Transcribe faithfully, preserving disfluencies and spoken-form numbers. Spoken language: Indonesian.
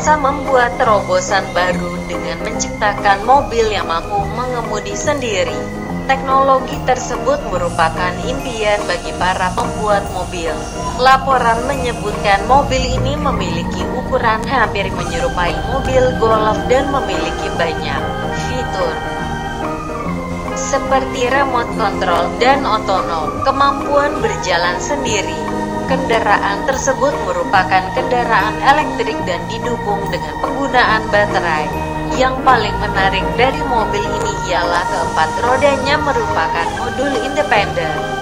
NASA membuat terobosan baru dengan menciptakan mobil yang mampu mengemudi sendiri. Teknologi tersebut merupakan impian bagi para pembuat mobil. Laporan menyebutkan mobil ini memiliki ukuran hampir menyerupai mobil golf dan memiliki banyak fitur seperti remote control dan otonom, kemampuan berjalan sendiri. Kendaraan tersebut merupakan kendaraan elektrik dan didukung dengan penggunaan baterai. Yang paling menarik dari mobil ini ialah keempat rodanya merupakan modul independen.